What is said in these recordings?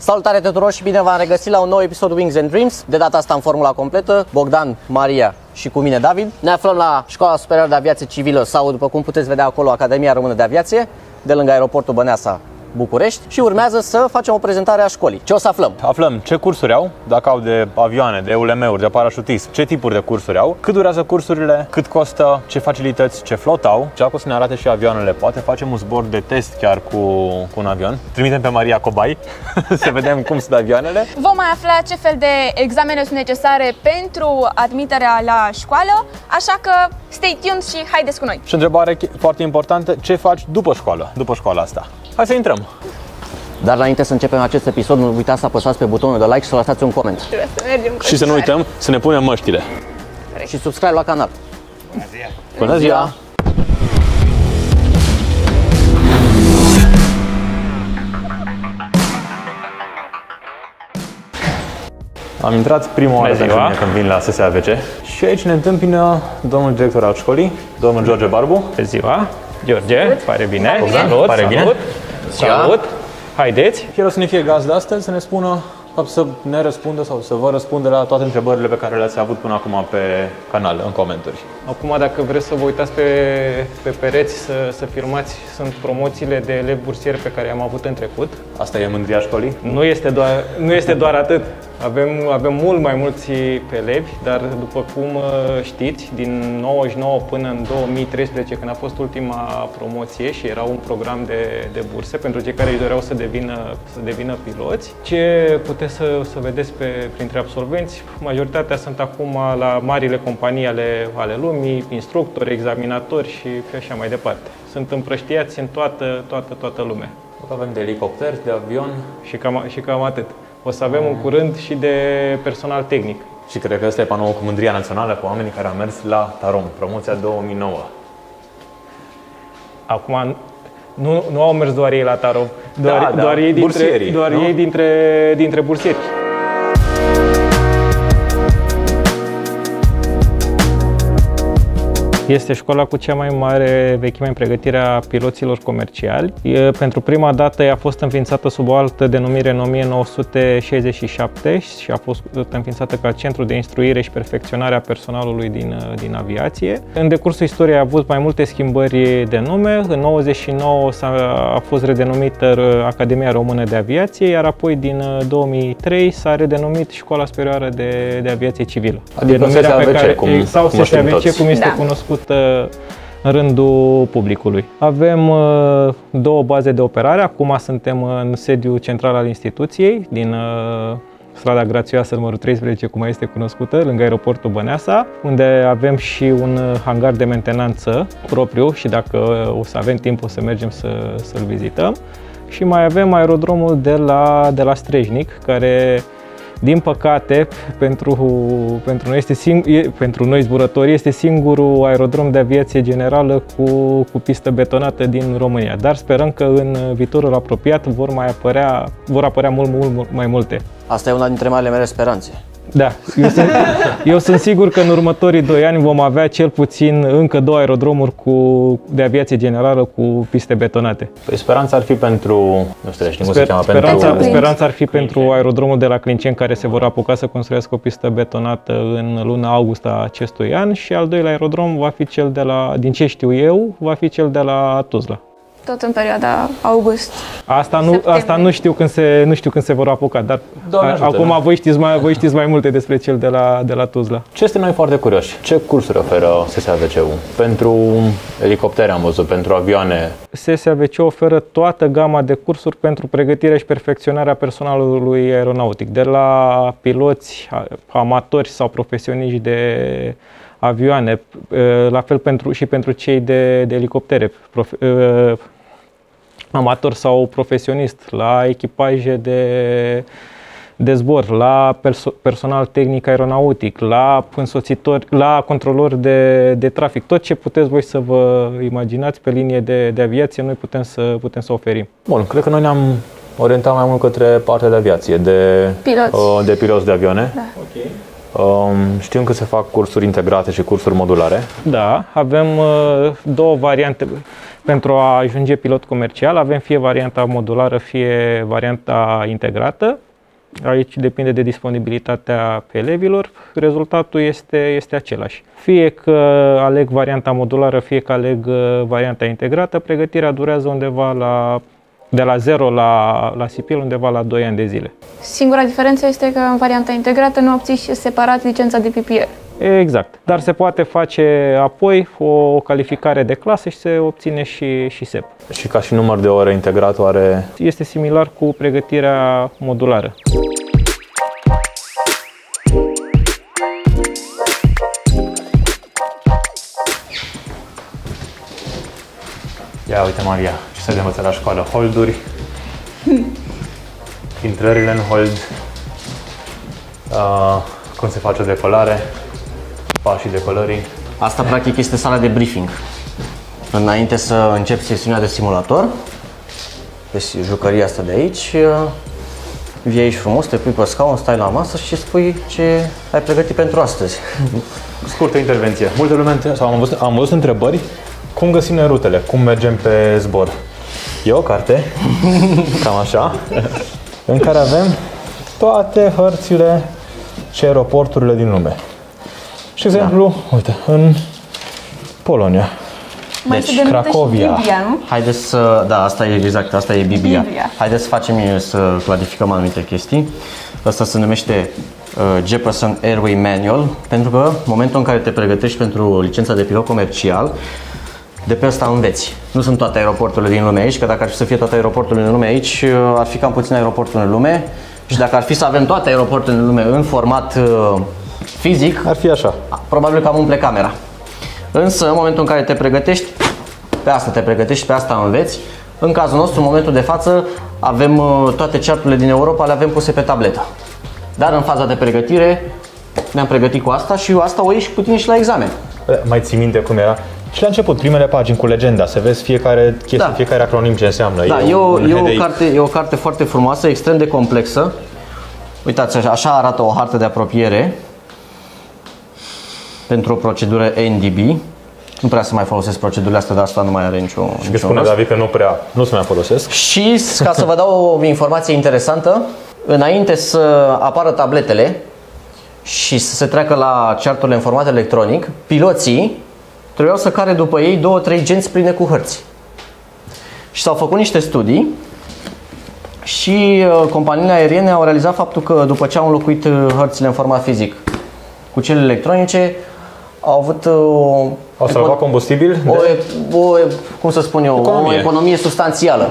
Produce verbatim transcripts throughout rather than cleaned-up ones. Salutare tuturor și bine v-am regăsit la un nou episod Wings and Dreams. De data asta în formula completă, Bogdan, Maria și cu mine David. Ne aflăm la Școala Superioară de Aviație Civilă sau, după cum puteți vedea acolo, Academia Română de Aviație, de lângă Aeroportul Băneasa, București, și urmează să facem o prezentare a școlii. Ce o să aflăm? Aflăm ce cursuri au, dacă au de avioane, de U L M-uri, de parașutism, ce tipuri de cursuri au, cât durează cursurile, cât costă, ce facilități, ce flot au. Jaco să ne arate și avioanele, poate facem un zbor de test chiar cu, cu un avion. Trimitem pe Maria Cobai să vedem cum sunt avioanele. Vom mai afla ce fel de examene sunt necesare pentru admiterea la școală, așa că stay tuned și haideți cu noi. Și o întrebare foarte importantă, ce faci după școală, după școala asta? Hai să intrăm! Dar înainte să începem acest episod, nu uitați să apăsați pe butonul de like și să lăsați un coment. Trebuie să mergem cu și să nu uităm să ne punem măștile. Și subscribe la canal. Bună ziua! Bună ziua! Am intrat prima oară când vin la S S A V C și aici ne întâmpină domnul director al școlii, domnul George Barbu. Bună ziua! George, salut. Pare bine, salut, salut, pare bine. Salut. Salut. Haideți. Chiar o să ne fie gazda astăzi să ne spună, să ne răspundă sau să vă răspundă la toate întrebările pe care le-ați avut până acum pe canal, în comentarii. Acum, dacă vreți să vă uitați pe, pe pereți să, să filmați, sunt promoțiile de elevi bursieri pe care am avut în trecut. Asta e mândria școlii? Nu este doar, nu este doar atât. Avem, avem mult mai mulți elevi, dar după cum știți, din nouăzeci și nouă până în două mii treisprezece, când a fost ultima promoție și era un program de, de burse pentru cei care își doreau să devină, să devină piloți, ce puteți să, să vedeți pe, printre absolvenți, majoritatea sunt acum la marile companii ale, ale lumii, instructori, examinatori și așa mai departe. Sunt împrăștiați în toată, toată, toată lumea. Avem de elicopter, de avion și cam, și cam atât. O să avem în curând și de personal tehnic. Și cred că ăsta e panoul cu mândria națională, cu oamenii care au mers la Tarom, promoția două mii nouă. Acum, nu, nu au mers doar ei la Tarom, doar, da, da. doar ei, dintre, doar ei dintre, dintre bursieri. Este școala cu cea mai mare vechime în pregătirea piloților comerciali. Pentru prima dată a fost înființată sub o altă denumire în o mie nouă sute șaizeci și șapte și a fost înființată ca centru de instruire și perfecționare a personalului din, din aviație. În decursul istoriei a avut mai multe schimbări de nume. În nouăzeci și nouă a fost redenumită Academia Română de Aviație, iar apoi din două mii trei s-a redenumit Școala Superioară de, de Aviație Civilă. Adică denumirea pe care, cum, sau cum știm toți. Cum este da. cunoscut în rândul publicului. Avem două baze de operare, acum suntem în sediul central al instituției, din strada Grațioasă numărul treisprezece, cum mai este cunoscută, lângă Aeroportul Băneasa, unde avem și un hangar de mentenanță propriu și dacă o să avem timp o să mergem să, să-l vizităm. Și mai avem aerodromul de la, de la Strejnic, care din păcate, pentru, pentru, noi este singur, pentru noi zburători, este singurul aerodrom de aviație generală cu, cu pistă betonată din România. Dar sperăm că în viitorul apropiat vor mai apărea, vor apărea mult, mult, mult mai multe. Asta e una dintre marile mele speranțe. Da, eu sunt, eu sunt sigur că în următorii doi ani vom avea cel puțin încă două aerodromuri cu, de aviație generală cu piste betonate. Păi speranța ar fi pentru, nu știu, știu cum se cheamă, speranța, pentru... speranța ar fi Clincen. Pentru aerodromul de la Clincen, care se vor apuca să construiască o pistă betonată în luna august a acestui an, și al doilea aerodrom va fi cel de la, din ce știu eu, va fi cel de la Tuzla. Tot în perioada august. Asta nu, asta nu știu când se nu știu când se vor apuca, dar acum voi știți mai voi știți mai multe despre cel de la de la Tuzla. Ce suntem noi foarte curioși? Ce cursuri oferă S S A V C-ul? Pentru elicoptere am văzut, pentru avioane. S S A V C oferă toată gama de cursuri pentru pregătirea și perfecționarea personalului aeronautic, de la piloți amatori sau profesioniști de avioane, la fel pentru și pentru cei de, de elicoptere, prof, amator sau profesionist, la echipaje de, de zbor, la perso personal tehnic aeronautic, la însoțitori, la controlori de, de trafic. Tot ce puteți voi să vă imaginați pe linie de, de aviație, noi putem să, putem să oferim. Bun, cred că noi ne-am orientat mai mult către partea de aviație, de piloți de, piloți de avioane. Da. Okay. Știm că se fac cursuri integrate și cursuri modulare. Da, avem două variante. Pentru a ajunge pilot comercial avem fie varianta modulară, fie varianta integrată. Aici depinde de disponibilitatea elevilor, rezultatul este, este același. Fie că aleg varianta modulară, fie că aleg varianta integrată, pregătirea durează undeva la, de la zero la, la S I P I L, undeva la doi ani de zile. Singura diferență este că în varianta integrată nu obții separat licența de P P R. Exact, dar se poate face apoi o calificare de clasă și se obține și, și S E P. Și ca și număr de ore integrat oare? Este similar cu pregătirea modulară. Ia uite Maria, ce se învăță la școală? Holduri, intrările în hold, uh, cum se face o decolare, pașii decolării. Asta practic este sala de briefing. Înainte să încep sesiunea de simulator, deci jucăria asta de aici, vii aici frumos, te pui pe scaun, stai la masă și spui ce ai pregătit pentru astăzi. Scurtă intervenție. Multe lume sau am văzut, am văzut întrebări, cum găsim noi rutele, cum mergem pe zbor. E o carte, cam așa, în care avem toate hărțile și aeroporturile din lume. Și exemplu, da. Uite, în Polonia. Mai deci, se Cracovia. Biblia, nu? Haideți să, da, asta e exact, asta e Biblia. Biblia. Haideți să facem, să clarificăm anumite chestii. Asta se numește uh, Jeppesen Airway Manual, pentru că în momentul în care te pregătești pentru licența de pilot comercial, de pe asta înveți. Nu sunt toate aeroporturile din lume aici, că dacă ar fi să fie toate aeroporturile din lume aici, ar fi cam puțin aeroporturi în lume. Și dacă ar fi să avem toate aeroporturile în lume în format uh, fizic, ar fi așa. Probabil că am umple camera. Însă, în momentul în care te pregătești, pe asta te pregătești, pe asta înveți. În cazul nostru, în momentul de față, avem uh, toate charturile din Europa, le avem puse pe tabletă. Dar în faza de pregătire, ne-am pregătit cu asta și asta o ieși cu tine și la examen. Mai ții minte cum era? Și la început, primele pagini cu legenda, să vezi fiecare chestie, da. Fiecare acronim ce înseamnă. Da, e o, e, o carte, e o carte foarte frumoasă, extrem de complexă. Uitați, așa arată o hartă de apropiere pentru o procedură N D B. Nu prea să mai folosesc procedurile astea, dar asta nu mai are nicio... Și că spune David că nu prea, nu se mai folosesc. Și ca să vă dau o informație interesantă, înainte să apară tabletele și să se treacă la charturile în format electronic, piloții trebuiau să care după ei două-trei genți pline cu hărți. Și s-au făcut niște studii și companiile aeriene au realizat faptul că după ce au înlocuit hărțile în format fizic cu cele electronice, au avut o... Au salvat combustibil? O, o, cum să spun eu, economie. O economie substanțială.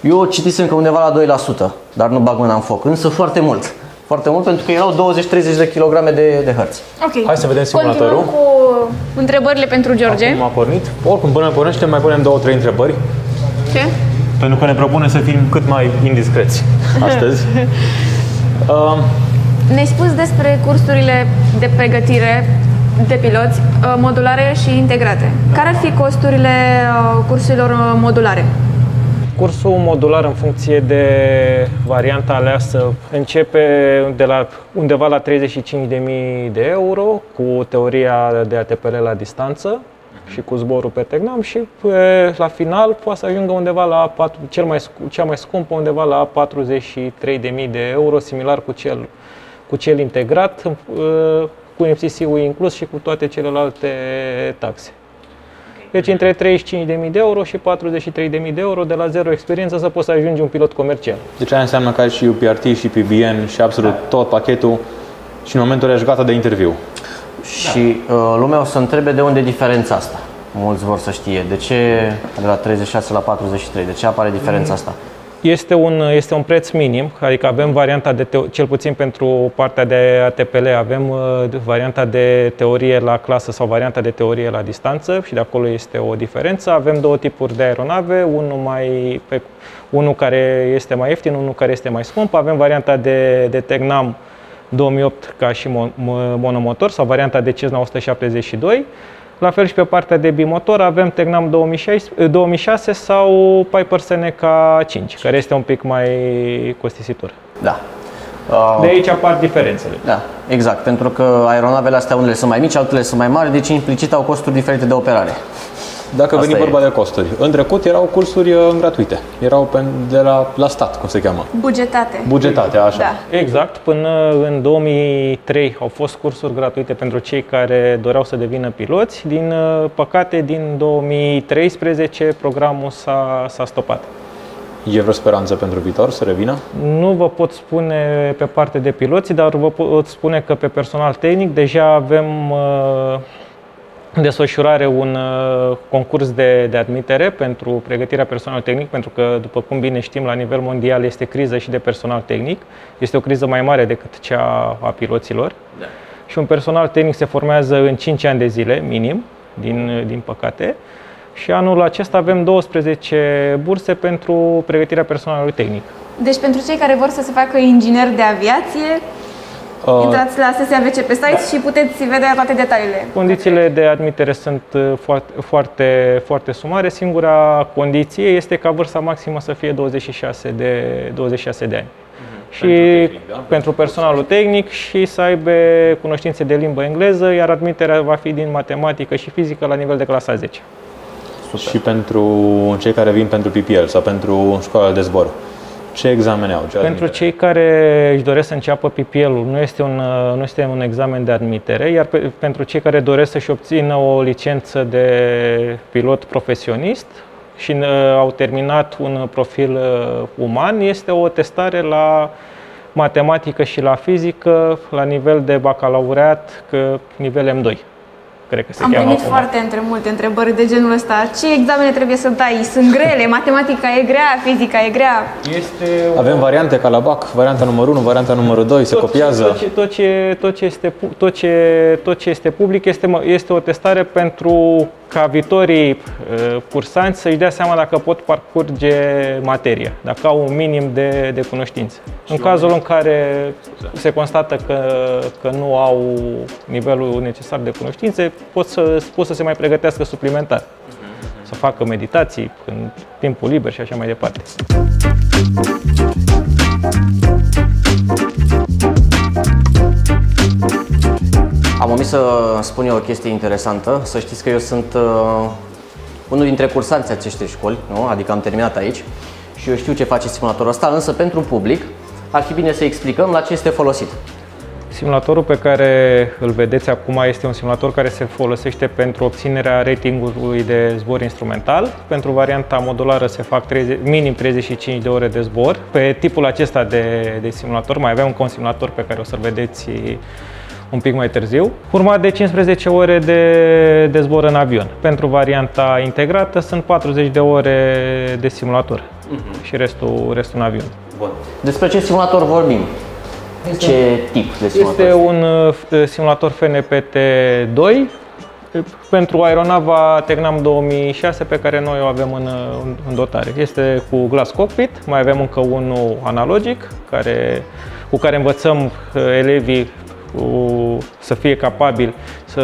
Eu citisem că undeva la doi la sută, dar nu bag mâna în foc, însă foarte mult. Foarte mult, pentru că erau douăzeci-treizeci de kilograme de, de hărți. Okay. Hai să vedem simulatorul. Continuăm cu întrebările pentru George. Acum a pornit. Oricum, până pornește, mai punem două-trei întrebări. Ce? Pentru că ne propune să fim cât mai indiscreți astăzi. uh. Ne-ai spus despre cursurile de pregătire de piloți, modulare și integrate. Care ar fi costurile cursurilor modulare? Cursul modular, în funcție de varianta aleasă, începe de la undeva la treizeci și cinci de mii de euro, cu teoria de A T P L la distanță și cu zborul pe Tecnam, și pe, la final poate să ajungă undeva la patru, cel mai, cea mai scumpă, undeva la patruzeci și trei de mii de euro, similar cu cel, cu cel integrat, cu M C C-ul inclus și cu toate celelalte taxe. Deci între treizeci și cinci de mii de euro și patruzeci și trei de mii de euro, de la zero experiență, să poți să ajungi un pilot comercial. Deci aia înseamnă că ai și U P R T și P B N și absolut tot pachetul și în momentul ești gata de interviu. Da. Și uh, lumea o să întrebe de unde e diferența asta. Mulți vor să știe. De ce de la treizeci și șase la patruzeci și trei? De ce apare diferența asta? Este un, este un preț minim, adică avem varianta de, cel puțin pentru partea de A T P L, avem uh, varianta de teorie la clasă sau varianta de teorie la distanță și de acolo este o diferență. Avem două tipuri de aeronave, unul, mai, pe, unul care este mai ieftin, unul care este mai scump. Avem varianta de, de Tecnam două mii opt ca și mon, monomotor sau varianta de Cessna o sută șaptezeci și doi. La fel și pe partea de bimotor avem Tecnam două mii șase sau Piper Seneca cinci, care este un pic mai costisitor. Da. Uh, de aici apar diferențele. Da, exact, pentru că aeronavele astea unele sunt mai mici, altele sunt mai mari, deci implicit au costuri diferite de operare. Dacă veni vorba de costuri. În trecut erau cursuri gratuite. Erau de la, la stat, cum se cheamă? Bugetate. Bugetate, așa. Da. Exact. Până în două mii trei au fost cursuri gratuite pentru cei care doreau să devină piloți. Din păcate, din două mii treisprezece, programul s-a stopat. E vreo speranță pentru viitor să revină? Nu vă pot spune pe parte de piloți, dar vă pot spune că pe personal tehnic deja avem... Uh, desfășurare un uh, concurs de, de admitere pentru pregătirea personalului tehnic, pentru că, după cum bine știm, la nivel mondial este criză și de personal tehnic. Este o criză mai mare decât cea a piloților. Da. Și un personal tehnic se formează în cinci ani de zile, minim, din, din păcate. Și anul acesta avem douăsprezece burse pentru pregătirea personalului tehnic. Deci pentru cei care vor să se facă inginer de aviație, intrați la S S A V C pe site, da, și puteți vedea toate detaliile. Condițiile de admitere sunt foarte, foarte, foarte sumare. Singura condiție este ca vârsta maximă să fie douăzeci și șase de ani. Mm-hmm. Și pentru, tehnic, da? Pentru personalul tehnic și să aibă cunoștințe de limbă engleză, iar admiterea va fi din matematică și fizică la nivel de clasa zece. Super. Și pentru cei care vin pentru P P L sau pentru școala de zbor, ce examene au? Ce pentru cei care își doresc să înceapă P P L-ul, nu este un, nu este un examen de admitere, iar pe, pentru cei care doresc să-și obțină o licență de pilot profesionist și uh, au terminat un profil uh, uman, este o testare la matematică și la fizică, la nivel de bacalaureat, că nivel M doi. Cred că se Am primit acum. foarte între multe întrebări de genul ăsta. Ce examene trebuie să dai? Sunt grele? Matematica e grea? Fizica e grea? Este o... Avem variante ca la B A C, varianta numărul unu, varianta numărul doi, tot se copiază. Tot ce, tot, ce, tot, ce este, tot, ce, tot ce este public este, este o testare pentru ca viitorii uh, cursanți să-și dea seama dacă pot parcurge materia, dacă au un minim de, de cunoștințe. Și în cazul în care se constată că, că nu au nivelul necesar de cunoștințe, pot să, pot să se mai pregătească suplimentar, uh-huh. să facă meditații în timpul liber și așa mai departe. Am omis să spun eu o chestie interesantă, să știți că eu sunt uh, unul dintre cursanții acestei școli, nu? Adică am terminat aici și eu știu ce face simulatorul ăsta, însă pentru public ar fi bine să explicăm la ce este folosit. Simulatorul pe care îl vedeți acum este un simulator care se folosește pentru obținerea ratingului de zbor instrumental. Pentru varianta modulară se fac treizeci, minim treizeci și cinci de ore de zbor. Pe tipul acesta de, de simulator mai avem încă un simulator pe care o să-l vedeți un pic mai târziu, urmat de cincisprezece ore de, de zbor în avion. Pentru varianta integrată sunt patruzeci de ore de simulator uh-huh. și restul, restul în avion. Bun. Despre ce simulator vorbim? Este ce tip de simulator? Este un uh, simulator F N P T doi pentru aeronava Tecnam două mii șase pe care noi o avem în, în, în dotare. Este cu glass cockpit, mai avem încă unul analogic care, cu care învățăm uh, elevii să fie capabil să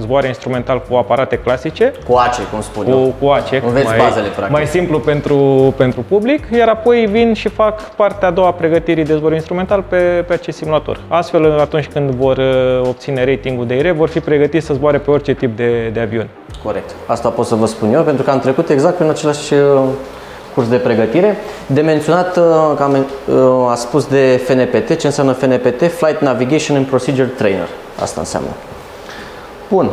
zboare instrumental cu aparate clasice. Cu A C E, cum spun eu. Cu A C E, mai, bazele, mai simplu pentru, pentru public, iar apoi vin și fac partea a doua a pregătirii de zbor instrumental pe, pe acest simulator. Astfel, atunci când vor obține ratingul de I R E, vor fi pregătiți să zboare pe orice tip de, de avion. Corect. Asta pot să vă spun eu, pentru că am trecut exact prin același curs de pregătire. De menționat că am, a spus de F N P T, ce înseamnă F N P T, Flight Navigation and Procedure Trainer. Asta înseamnă. Bun.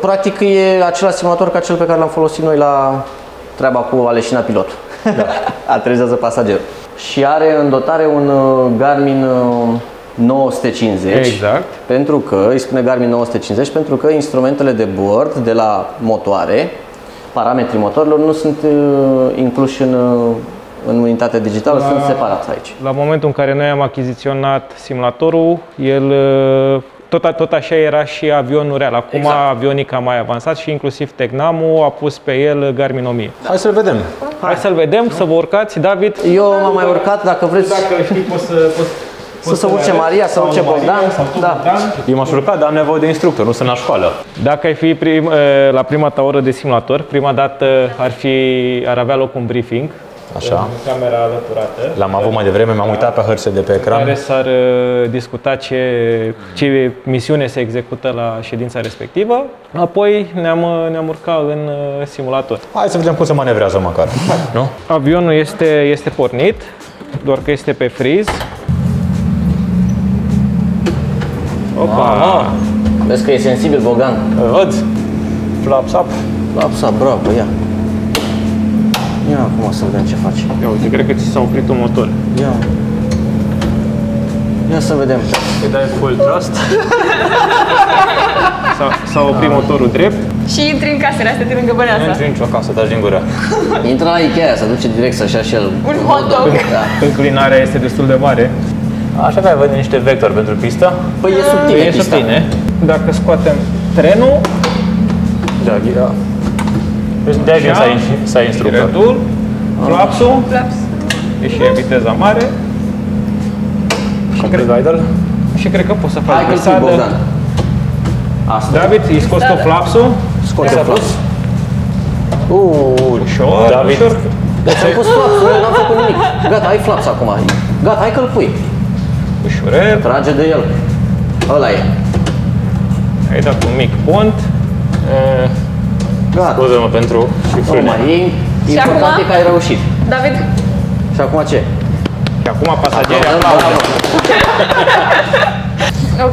Practic e același simulator ca cel pe care l-am folosit noi la treaba cu aleșina pilot. Da. Aterizează pasagerul. Și are în dotare un Garmin nouă sute cincizeci. Exact. Pentru că, îi spune Garmin nouă sute cincizeci, pentru că instrumentele de bord de la motoare, parametrii motorilor nu sunt uh, incluși în, uh, în unitatea digitală, la, sunt separați aici. La momentul în care noi am achiziționat simulatorul, el tot, tot așa era și avionul real. Acum exact. Avionica a mai avansat și inclusiv Tecnam-ul a pus pe el Garmin o mie. Da. Hai să-l vedem. Hai, Hai să-l vedem, nu? Să vă urcați, David. Eu m-am mai urcat, dacă vreți. Dacă știi, poți să... Poți... Să se urce Maria, să urce Bogdan. Da. Eu m-aș urca, dar am nevoie de instructor, nu sunt la școală. Dacă ai fi prim, la prima ta oră de simulator, prima dată ar, fi, ar avea loc un briefing Așa. În camera alăturată. L-am avut mai devreme, m-am uitat pe hărțile de pe ecran. Care s-ar discuta ce, ce misiune se execută la ședința respectivă. Apoi ne-am ne urcat în simulator. Hai să vedem cum se manevrează măcar. Nu? Avionul este, este pornit, doar că este pe freeze. Opa! Aha. Vezi că e sensibil, Bogdan. Văd. Flap-sap. Flap-sap, bravo, ia. Ia acum să vedem ce face. Ia uite, cred că ți s-a oprit un motor. Ia. Ia să vedem. Îi dai full thrust. S-a oprit motorul drept. Și intri în casele astea de lângă Băneasa. Nu intri nicio casă, dai din gură. Intră la Ikea, se duce direct așa și el. Un hot dog. Înclinarea este destul de mare. Așa că ai văzut niște vectori pentru pista. Păi e subtine, e subtine. Dacă scoatem trenul, da, ghida. Deci de aceea s-a instructat. Flapsul, și e viteza mare. Și cred, și cred că poți să faci brisadă. David, îi scoți tot flapsul. Scoți flaps. Uuu, ușor, David. Deci am pus flapsul, n-am făcut nimic. Gata, ai flaps acum. Gata, hai că-l pui. Ușurel. Trage de el. Ăla e. Ai dat un mic pont. Scuze-mă pentru și frâne. E important că ai reușit. David. Și acum ce? Și acum pasagerii aplaudă.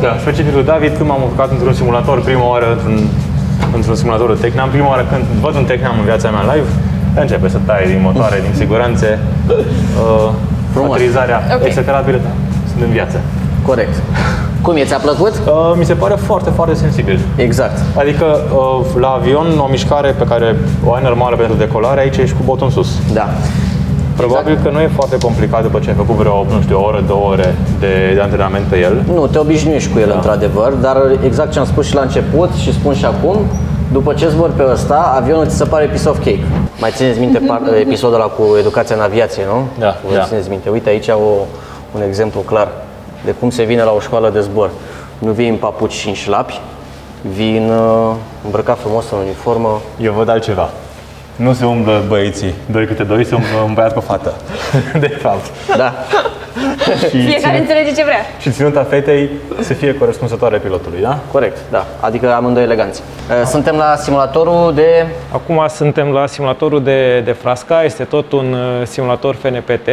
Da, felicitări lui David, când m-am urcat într-un simulator prima oară, într-un simulator de Tecnam, prima oară când văd un Tecnam în viața mea live, începe să taie din motoare, din siguranțe, motorizarea, et cetera. Sunt în viață. Corect. Cum e? Ți-a plăcut? Uh, mi se pare foarte, foarte sensibil. Exact. Adică uh, la avion, o mișcare pe care o ai normală pentru decolare, aici ești cu botul în sus. Da. Probabil exact. Că nu e foarte complicat după ce ai făcut vreo, nu știu, o oră, două ore de, de antrenament pe el. Nu, te obișnuiești cu el, da. Într-adevăr, dar exact ce am spus și la început și spun și acum, după ce zbori pe ăsta, avionul ți se pare piece of cake. Mai țineți minte episodul ăla cu educația în aviație, nu? Da. Vă da. Țineți minte. Uite, aici o, un exemplu clar de cum se vine la o școală de zbor. Nu vii în papuci și în șlapi, vii în, îmbrăcat frumos în uniformă. Eu văd altceva. Nu se umblă băieții, doi câte doi, se umblă un băiat cu fată. De fapt. Da. Fiecare înțelege ce vrea. Și ținuta fetei să fie corespunzătoare pilotului, da? Corect, da. Adică amândoi eleganți. Suntem la simulatorul de... Acum suntem la simulatorul de, de Frasca. Este tot un simulator F N P T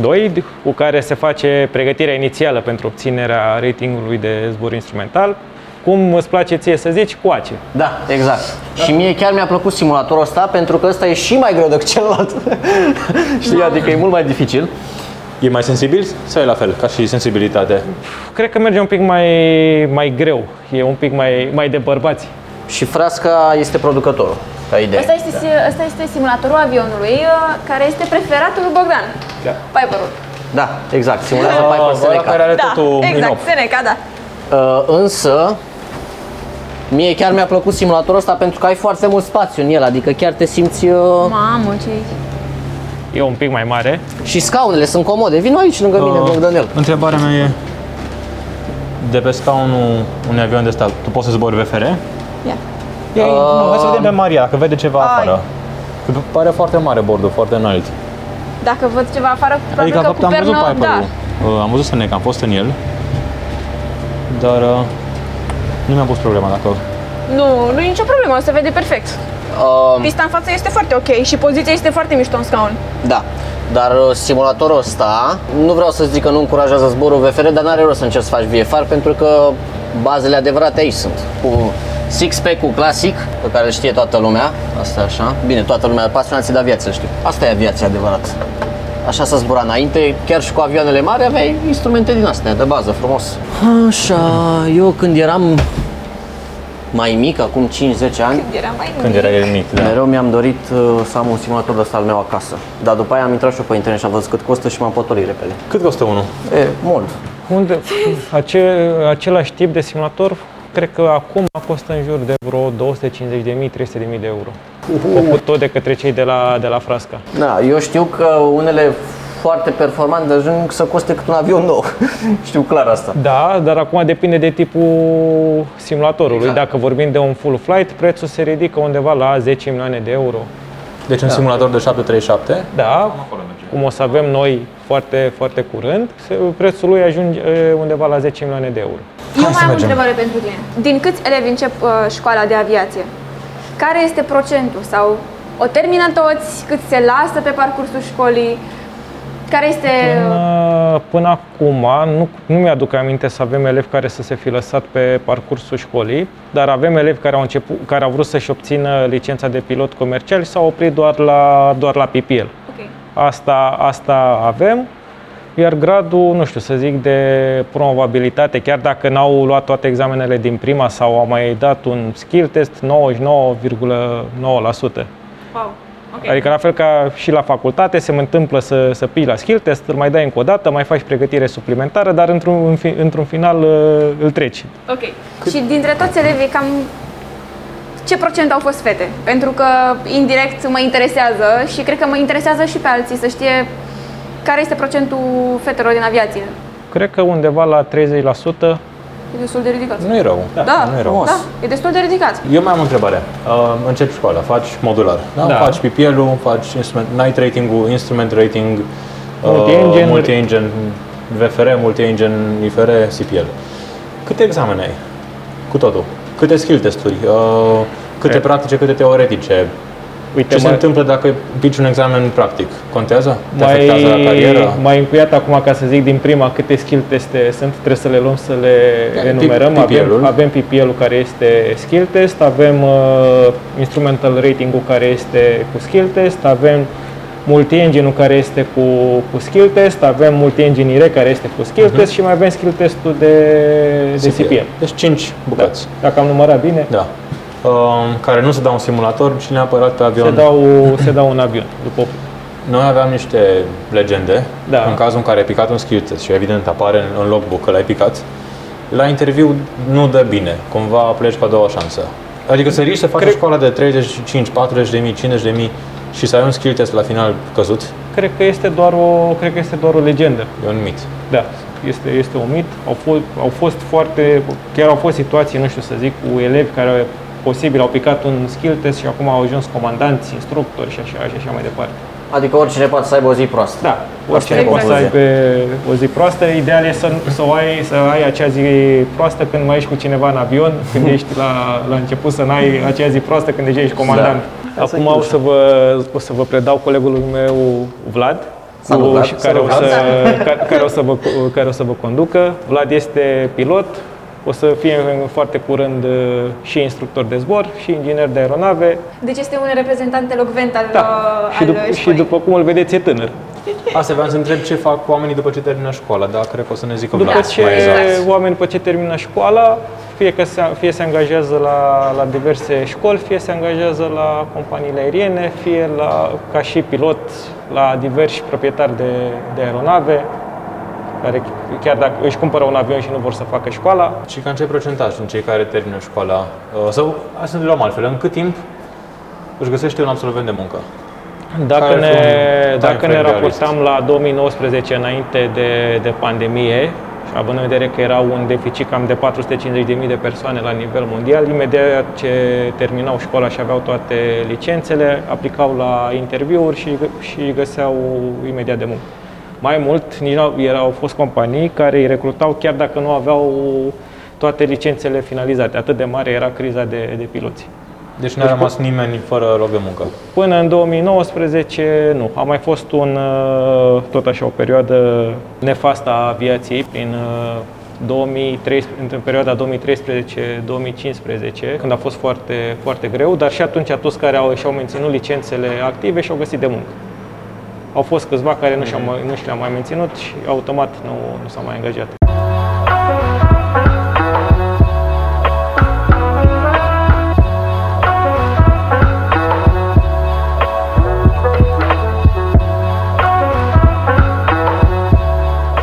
doi, cu care se face pregătirea inițială pentru obținerea ratingului de zbor instrumental. Cum îți place ție să zici, coace. Da, exact. Da. Și mie chiar mi-a plăcut simulatorul ăsta, pentru că ăsta e și mai greu decât celălalt. Știi, adică e mult mai dificil. E mai sensibil sau e la fel, ca și sensibilitate? Cred că merge un pic mai, mai greu, e un pic mai, mai de bărbați. Și Frasca este producătorul, ca idee. Asta este, da. Asta este simulatorul avionului, care este preferatul lui Bogdan. Da. Piperul. Da, exact. Simulează uh, Piper Seneca. Care are da, totul exact, Seneca, da. Uh, însă, mie chiar mi-a plăcut simulatorul ăsta pentru că ai foarte mult spațiu în el, adică chiar te simți... Uh... Mamă, ce e un pic mai mare. Și scaunele sunt comode. Vino aici lângă mine, uh, Bogdanel. Întrebarea mea e, de pe scaunul unui avion de stat, tu poți să zbori V F R? Yeah. Ei, uh, hai să vedem pe Maria, că vede ceva ai. afară. Că pare foarte mare bordul, foarte înalt. Dacă văd ceva afară, probabil adică, că cu am văzut Piperul, da. uh, am văzut Seneca, am fost în el. Dar uh, nu mi-am pus problema dacă... Nu, nu e nicio problemă, se vede perfect. Uh, Pista în față este foarte ok și poziția este foarte mișto în scaun. Da, dar simulatorul ăsta, nu vreau să zic că nu încurajează zborul V F R, dar n-are rost să încerci să faci V F R, pentru că bazele adevărate aici sunt. Cu six-pack-ul clasic, pe care îl știe toată lumea, asta e așa, bine, toată lumea, pasionații de aviație, știu. Asta e aviația adevărată. Așa s-a zburat înainte, chiar și cu avioanele mari aveai instrumente din astea, de bază, frumos. Așa, eu când eram mai mic, acum cinci zece ani, când era mai când mic, era mic da. mereu mi-am dorit uh, să am un simulator ăsta al meu acasă. Dar după aia am intrat și eu pe internet și am văzut cât costă și m-am potolit repede. Cât costă unul? E, mult. Unde, ace, același tip de simulator, cred că acum costă în jur de vreo două sute cincizeci de mii, trei sute de mii de euro. Uhuh. Făcut tot de către cei de la, de la Frasca. Da, eu știu că unele foarte performante ajung să coste cât un avion nou. Știu clar asta. Da, dar acum depinde de tipul simulatorului. Exact. Dacă vorbim de un full flight, prețul se ridică undeva la zece milioane de euro. Deci un da. simulator de șapte trei șapte. Da, cum o să avem noi foarte, foarte curând, prețul lui ajunge undeva la zece milioane de euro. Eu mai am o întrebare pentru tine. Din câți elevi încep școala de aviație? Care este procentul? Sau o termină toți? Cât se lasă pe parcursul școlii? Care este... Până, până acum, nu, nu mi-aduc aminte să avem elevi care să se fi lăsat pe parcursul școlii, dar avem elevi care au, început, care au vrut să-și obțină licența de pilot comercial și s-au oprit doar la, doar la P P L. Okay. Asta, asta avem, iar gradul, nu știu, să zic, de promovabilitate, chiar dacă n-au luat toate examenele din prima sau au mai dat un skill test, nouăzeci și nouă virgulă nouă la sută. Wow. Okay. Adică la fel ca și la facultate, se întâmplă să, să pii la skill test, îl mai dai încă o dată, mai faci pregătire suplimentară, dar într-un într-un final îl treci. Ok. Cât? Și dintre toți elevii, cam ce procent au fost fete? Pentru că indirect mă interesează și cred că mă interesează și pe alții să știe care este procentul fetelor din aviație. Cred că undeva la treizeci la sută. E destul de ridicat. Nu e rău. Da, da, nu e rău. Da, e destul de ridicat. Eu mai am o întrebare. Uh, începi școala, faci modular, da? Da. Faci P P L-ul, faci instrument, night rating-ul, instrument rating, uh, multi-engine, V F R, multi-engine, I F R, C P L. Câte examene ai? Cu totul. Câte skill testuri? Uh, câte e. practice, câte teoretice? Uite, ce se întâmplă dacă pici un examen practic? Contează? Te afectează la carieră? M-ai încuiat acum, ca să zic, din prima câte skill teste sunt, trebuie să le luăm, să le da, enumerăm. P P L-ul. Avem, avem P P L-ul care este skill test, avem uh, instrumental rating-ul care este cu skill test, avem multi-engine-ul care este cu, cu skill test, avem multi-engine-ire care este cu skill uh-huh. test și mai avem skill testul de, de C P L. C P L. Deci cinci bucăți. Da. Dacă am numărat bine. Da. Care nu se dau un simulator, ci neapărat pe avion. Se dau, se dau un avion. După. Noi aveam niște legende, da. În cazul în care ai picat un skill test și evident apare în logbook că l-ai picat, la interviu nu dă bine, cumva pleci pe a doua șansă. Adică să riști să faci școala de treizeci și cinci, patruzeci de mii, cincizeci de mii și să ai un skill test la final căzut? Cred că este doar o, cred că este doar o legendă. E un mit. Da. Este, este un mit. Au fost, au fost foarte, chiar au fost situații, nu știu să zic, cu elevi care au posibil, au picat un skill test și acum au ajuns comandanți, instructori și așa, și așa mai departe. Adică oricine poate să aibă o zi proastă. Da, oricine exact. poate să aibă o zi proastă. Ideal e să, să, ai, să ai acea zi proastă când mai ești cu cineva în avion, când ești la, la început, să n-ai acea zi proastă când deja ești comandant. Da. Acum o să, vă, o să vă predau colegul meu, Vlad, cu, și care, o să, care, o să vă, care o să vă conducă. Vlad este pilot. O să fie foarte curând și instructor de zbor, și inginer de aeronave. Deci este un reprezentant elocvent al, da. al și, dup și după cum îl vedeți, e tânăr. Asta vreau să întreb, ce fac oamenii după ce termină școala, dar cred că o să ne zică Vlad. După ce exact. oamenii după ce termină școala, fie că se, fie se angajează la, la diverse școli, fie se angajează la companiile aeriene, fie la, ca și pilot la diversi proprietari de, de aeronave, care chiar dacă își cumpără un avion și nu vor să facă școala. Și cam ce procentaj din cei care termină școala, sau hai să ne luăm altfel, în cât timp își găsește un absolvent de muncă? Dacă ne, dacă ne raportam la două mii nouăsprezece înainte de, de pandemie, având în vedere că era un deficit cam de patru sute cincizeci de mii de persoane la nivel mondial, imediat ce terminau școala și aveau toate licențele, aplicau la interviuri și, și găseau imediat de muncă. Mai mult, nici nu erau, au fost companii care îi recrutau chiar dacă nu aveau toate licențele finalizate. Atât de mare era criza de, de piloți. Deci nu a rămas nimeni fără loc de muncă? Până în două mii nouăsprezece, nu. A mai fost un, tot așa, o perioadă nefastă a aviației prin două mii treisprezece, în perioada două mii treisprezece două mii cincisprezece, când a fost foarte, foarte greu, dar și atunci toți care au, și-au menținut licențele active și-au găsit de muncă. Au fost câțiva care nu și-au mai, nu și le-au mai menținut și automat nu, nu s-au mai angajat.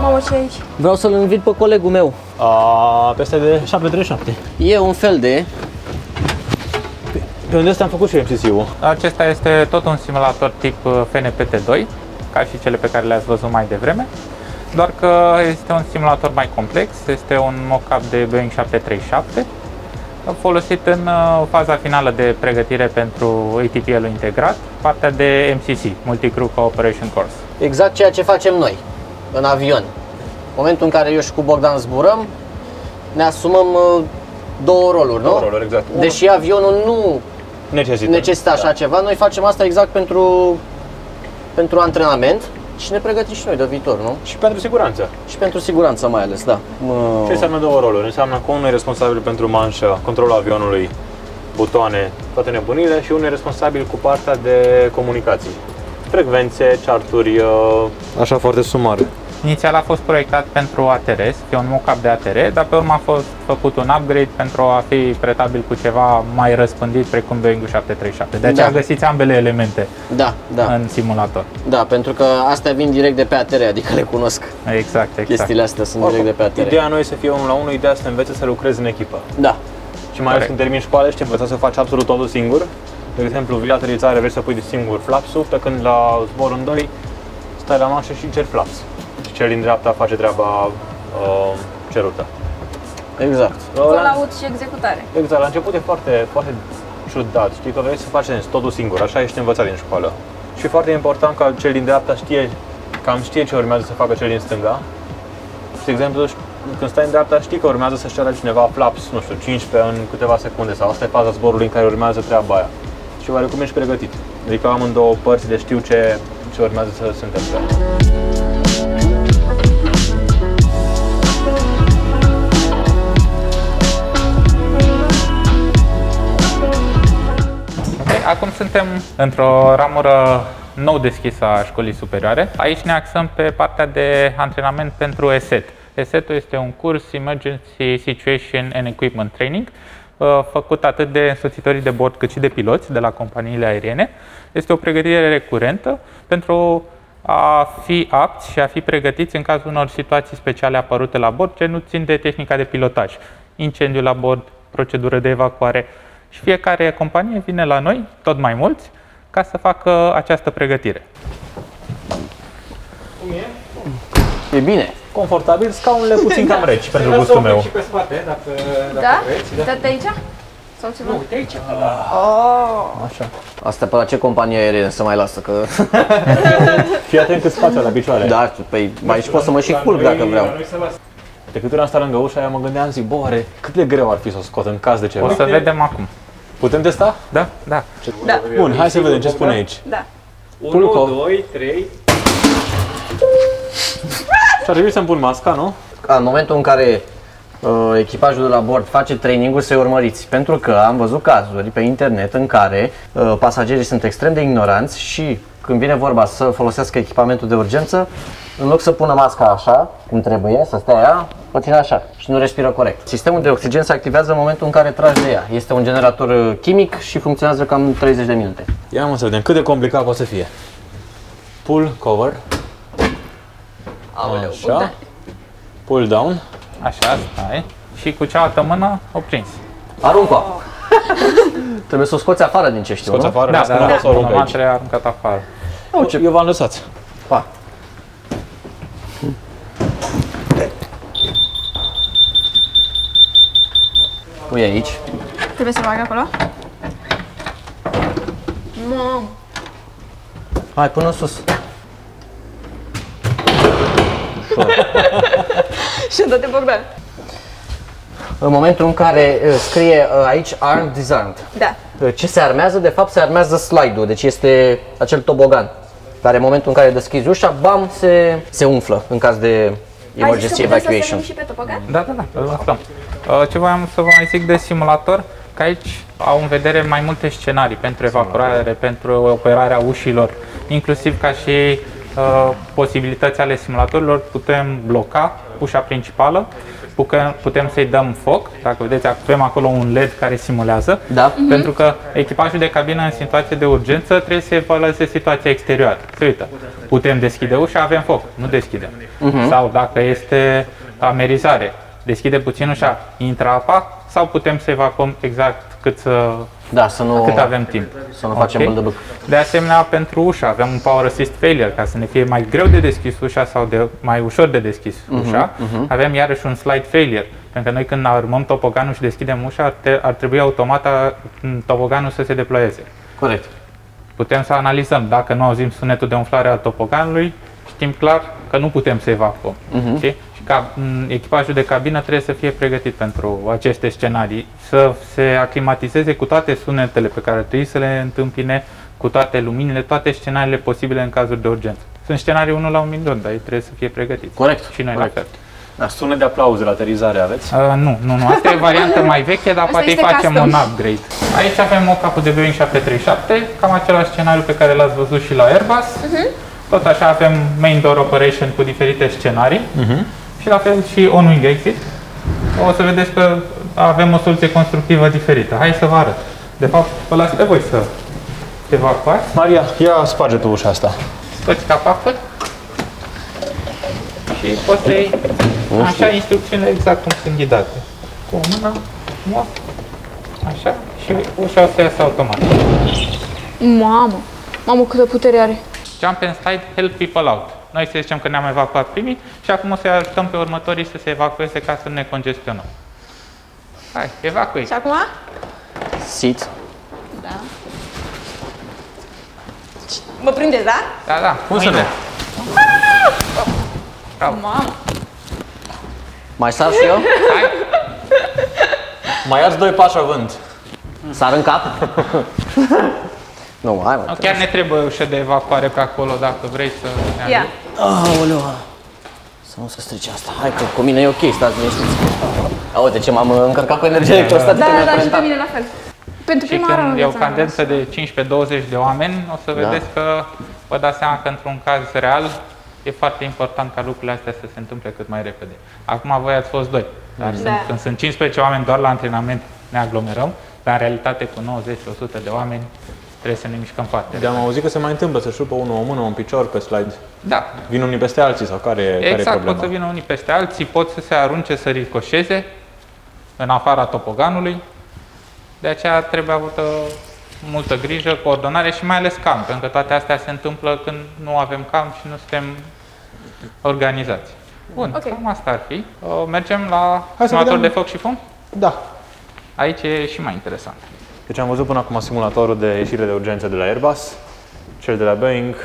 Mamă, ce aici? Vreau să-l invit pe colegul meu. A, peste de șapte trei șapte. E un fel de... Pe unde ăsta am făcut și M C C-ul. Acesta este tot un simulator tip F N P T doi, ca și cele pe care le-ați văzut mai devreme, doar că este un simulator mai complex, este un mock-up de Boeing șapte trei șapte folosit în faza finală de pregătire pentru A T P L-ul integrat, partea de M C C, Multi-Crew Cooperation Course. Exact ceea ce facem noi în avion. În momentul în care eu și cu Bogdan zburăm, ne asumăm două roluri, două nu? roluri exact. Deși avionul nu necesită, necesită așa da. ceva, noi facem asta exact pentru, pentru antrenament. Și ne pregătim și noi de viitor, nu? Și pentru siguranță. Și pentru siguranță mai ales, da. Ce înseamnă două roluri? Înseamnă că unul e responsabil pentru manșa, controlul avionului, butoane, toate nebunile, și unul e responsabil cu partea de comunicații. Frecvențe, charturi... Așa foarte sumar. Inițial a fost proiectat pentru A T R, e un mock-up de A T R, dar pe urmă a fost făcut un upgrade pentru a fi pretabil cu ceva mai răspândit, precum Boeing șapte trei șapte. De aceea da. găsiți ambele elemente da, da. în simulator. Da, pentru că astea vin direct de pe A T R, adică le cunosc. Exact, exact. Chestiile astea sunt Oricum, direct de pe A T R. Ideea nu e să fie unul la unul, ideea să te înveți să lucrezi în echipă. Da. Și mai ales când termini școală, ești învățat să faci absolut totul singur. De exemplu, la aterizare vrei să pui de singur flaps-ul, pe când la zborul în doi stai la mașă și ceri flaps. Cel din dreapta face treaba uh, cerută. Exact. Colaut și executare. Exact. La început e foarte, foarte ciudat. Știi că vrei să faci totul singur. Așa ești învățat din școală. Și e foarte important ca cel din dreapta știe, cam știe ce urmează să facă cel din stânga. De exemplu, când stai în dreapta, știi că urmează să-și ceară cineva flaps, nu știu, cincisprezece în câteva secunde. Sau asta e faza zborului în care urmează treaba aia. Și oarecum ești pregătit. Adică am în două părți, de știu ce, ce urmează să se întâmple. Acum suntem într-o ramură nou deschisă a școlii superioare. Aici ne axăm pe partea de antrenament pentru ESET. ESET-ul este un curs Emergency Situation and Equipment Training, făcut atât de însoțitorii de bord cât și de piloți de la companiile aeriene. Este o pregătire recurentă pentru a fi apți și a fi pregătiți în cazul unor situații speciale apărute la bord, ce nu țin de tehnica de pilotaj. Incendiu la bord, procedură de evacuare. Și fiecare companie vine la noi, tot mai mulți, ca să facă această pregătire. Cum e? E bine. Confortabil, scaunele puțin cam reci, da. pentru gustul meu. Și pe spate, dacă, dacă da? vreți. Da? Uite aici? Sau ceva? Nu, uite aici. Oh. Așa. Asta pe la ce companie aeriană să mai lasă, că... Fii atent cât spațiu la picioare. Da, păi, mai și pot să mă și culc dacă vreau. De câte ori am stat lângă ușa aia, mă gândeam, zic, bă, oare cât de greu ar fi să o scot în caz de ceva. O să vedem acum. Putem testa? Da, da. da. Bun, hai să vedem ce spune aici. Da. unu, doi, trei... Și-ar trebui să-mi pun masca, nu? În momentul în care uh, echipajul de la bord face training-ul, să-i urmăriți. Pentru că am văzut cazuri pe internet în care uh, pasagerii sunt extrem de ignoranți și când vine vorba să folosească echipamentul de urgență, în loc să pună masca așa, cum trebuie, să stea ea, o ține așa și nu respiră corect. Sistemul de oxigen se activează în momentul în care tragi de ea. Este un generator chimic și funcționează cam treizeci de minute. Ia mă să vedem cât de complicat poate să fie. Pull cover. Aoleu, așa. Pull down. Pull down. Așa, stai. Și cu cealaltă mână o prins. Aruncă. Oh. Trebuie să o scoți afară din ce știu, scoți afară, da, da, da, da. Mama a aruncat afară. Eu, eu v-am lăsat. Pa. Pui aici. Trebuie să bag acolo? Mom. Hai, până în sus. Și dă-te, Bogdan. În momentul în care scrie aici armed, disarmed. Da. Ce se armează? De fapt se armează slide-ul, deci este acel tobogan care în momentul în care deschizi ușa, bam, se, se umflă în caz de emergency evacuation. Să și pe tobogan? Da, da, da, îl aflăm. Ce voiam să vă mai zic de simulator, că aici au în vedere mai multe scenarii pentru evacuare, pentru operarea ușilor, inclusiv ca și uh, posibilități ale simulatorilor, putem bloca ușa principală, putem să-i dăm foc, dacă vedeți, avem acolo un L E D care simulează, da. Pentru că echipajul de cabină în situație de urgență trebuie să evalueze situația exterioară. Se uită, putem deschide ușa, avem foc, nu deschidem. Uh-huh. Sau dacă este amerizare, deschide puțin ușa, intră apa, sau putem să evacuăm exact cât să Da, să nu, cât avem timp. Să nu okay. facem bălbăc. De asemenea, pentru ușa avem un power assist failure, ca să ne fie mai greu de deschis ușa sau de mai ușor de deschis uh-huh, ușa. Uh-huh. Avem iarăși un slide failure, pentru că noi când armăm topoganul și deschidem ușa, ar, te, ar trebui automat topoganul să se deploieze. Corect. Putem să analizăm, dacă nu auzim sunetul de umflare al topoganului, știm clar că nu putem să evacuăm. Uh-huh. Și ca, echipajul de cabină trebuie să fie pregătit pentru aceste scenarii, să se aclimatizeze cu toate sunetele pe care trebuie să le întâmpine, cu toate luminile, toate scenariile posibile în cazuri de urgență. Sunt scenarii unu la un milion, dar ei trebuie să fie pregătiți. Corect. Și noi Corect. la fel. Da, sunet de aplauze la aterizare aveți? Uh, nu, nu, nu. Asta e varianta mai veche, dar asta poate facem custom. un upgrade. Aici avem mock-up-ul de Boeing șapte trei șapte, cam același scenariu pe care l-ați văzut și la Airbus. Uh-huh. Tot așa avem main door operation cu diferite scenarii uh-huh. și la fel și on-wing exit. O să vedeți că avem o soluție constructivă diferită. Hai să vă arăt. De fapt, vă las pe voi să evacuați. Maria, ia sparge tu ușa asta. Scoți capacul și poți să iei așa instrucțiunile exact cum sunt ghidate. Cu o mână, mă, așa și ușa o să iasă automat. Mamă, mamă câtă putere are! Jump inside, help people out. Noi să zicem că ne-am evacuat primii și acum o să ajutăm pe următorii să se evacueze ca să nu ne congestionăm. Hai, evacuie. Și acum? Sit. Da. Mă prindeți, da? Da, da. Cum să ne? Mai sar și eu? Hai. Mai ați doi pași având. Sar în cap? Nu, hai mă, chiar ne trebuie ușa de evacuare pe acolo, dacă vrei să ne ajut. Ia. Aoleu, să nu se strice asta. Hai că cu mine e ok, stați liniștiți. Uite ce m-am încărcat cu energie electrostatică. Da, da, da, și pe mine la fel. Pentru prima oară am învățat. E o cadență de cincisprezece douăzeci de oameni, o să vedeți că vă dați seama că într-un caz real e foarte important ca lucrurile astea să se întâmple cât mai repede. Acum voi ați fost doi, dar când sunt cincisprezece oameni doar la antrenament ne aglomerăm, dar în realitate cu nouăzeci la o sută de oameni trebuie să ne mișcăm foarte. De-am auzit că se mai întâmplă să șupă unul o mână, un picior pe slide. Da. Vin unii peste alții sau care, exact, care e problema? Exact, pot să vină unii peste alții, pot să se arunce, să ricoșeze în afara topoganului. De aceea trebuie avută multă grijă, coordonare și mai ales cam, pentru că toate astea se întâmplă când nu avem cam și nu suntem organizați. Bun, okay. Cam asta ar fi. Mergem la simulator de foc și fum? Da. Aici e și mai interesant. Deci am văzut până acum simulatorul de ieșire de urgență de la Airbus, cel de la Boeing,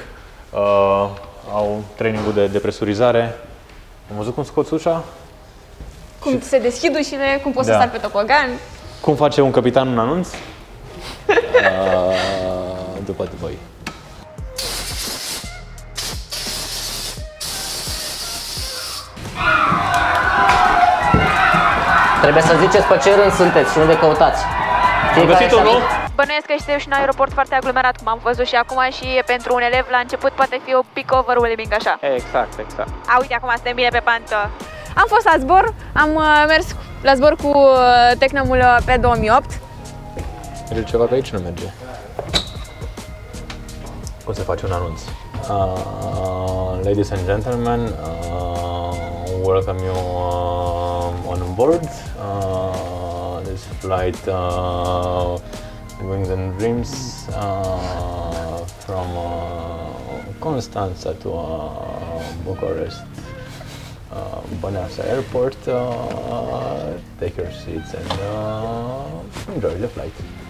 uh, au trainingul de depresurizare. Am văzut cum scoți ușa? Cum și... se deschid ușile, cum poți da. să sari pe topogan. Cum face un capitan un anunț? uh, după voi. Trebuie să ziceți pe ce rând sunteți și unde căutați. Am găsit-o, nu? Bănuiesc că este și un aeroport foarte aglomerat, cum am văzut și acum, și pentru un elev la început poate fi o pic overwhelming așa. Exact, exact. A, uite, acum suntem bine pe pantă. Am fost la zbor, am mers la zbor cu Tecnamul pe două mii opt. Merge ceva pe aici, nu merge. O să faci un anunț. Uh, ladies and gentlemen, uh, welcome you uh, on board. Uh, Flight uh, Wings and Dreams uh, from uh, Constanța to uh, București uh, Băneasa Airport. Uh, take your seats and uh, enjoy the flight.